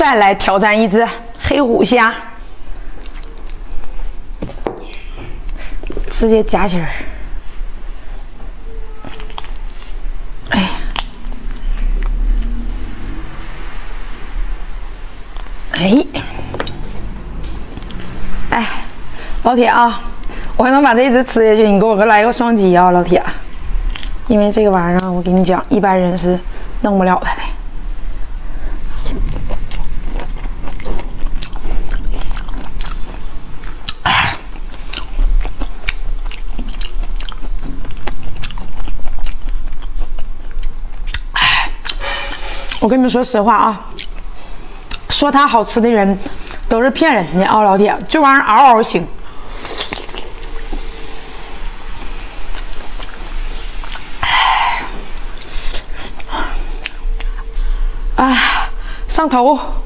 再来挑战一只黑虎虾，直接夹心儿。哎呀，哎，老铁啊，我还能把这一只吃下去，你给我来个双击啊，老铁！因为这个玩意儿，我跟你讲，一般人是弄不了它的。 我跟你们说实话啊，说它好吃的人都是骗人的啊，老铁，这玩意儿嗷嗷腥。哎，上头。